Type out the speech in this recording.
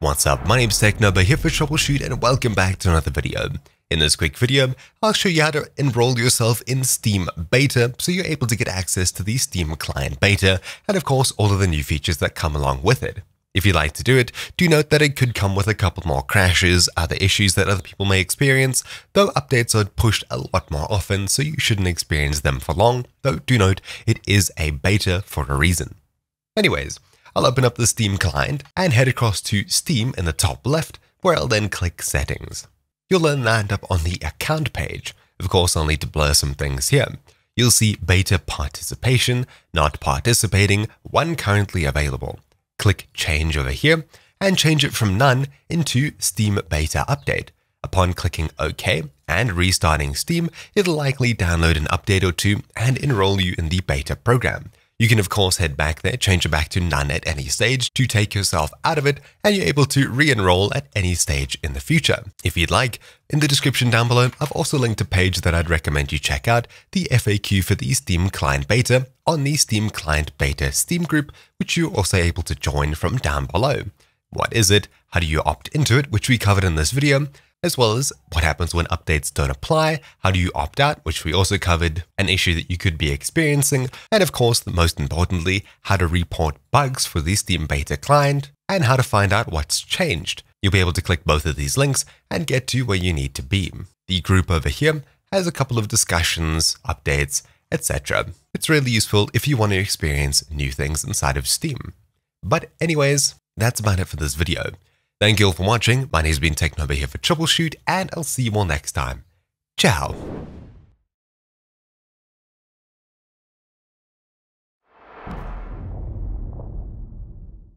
What's up, my name is TechNobo here for Troubleshoot and welcome back to another video. In this quick video, I'll show you how to enroll yourself in Steam Beta so you're able to get access to the Steam Client Beta and of course all of the new features that come along with it. If you'd like to do it, do note that it could come with a couple more crashes, other issues that other people may experience, though updates are pushed a lot more often so you shouldn't experience them for long, though do note it is a beta for a reason. Anyways, I'll open up the Steam client and head across to Steam in the top left, where I'll then click Settings. You'll then land up on the Account page. Of course, I'll need to blur some things here. You'll see Beta Participation, Not Participating, One Currently Available. Click Change over here and change it from None into Steam Beta Update. Upon clicking OK and restarting Steam, it'll likely download an update or two and enroll you in the beta program. You can of course head back there, change it back to None at any stage to take yourself out of it, and you're able to re-enroll at any stage in the future. If you'd like, in the description down below, I've also linked a page that I'd recommend you check out, the FAQ for the Steam Client Beta on the Steam Client Beta Steam group, which you're also able to join from down below. What is it? How do you opt into it? Which we covered in this video, as well as what happens when updates don't apply, how do you opt out, which we also covered, an issue that you could be experiencing, and of course, most importantly, how to report bugs for the Steam Beta client, and how to find out what's changed. You'll be able to click both of these links and get to where you need to be. The group over here has a couple of discussions, updates, etc. It's really useful if you want to experience new things inside of Steam. But anyways, that's about it for this video. Thank you all for watching. My name's been TechNobo here for Troubleshoot, and I'll see you all next time. Ciao!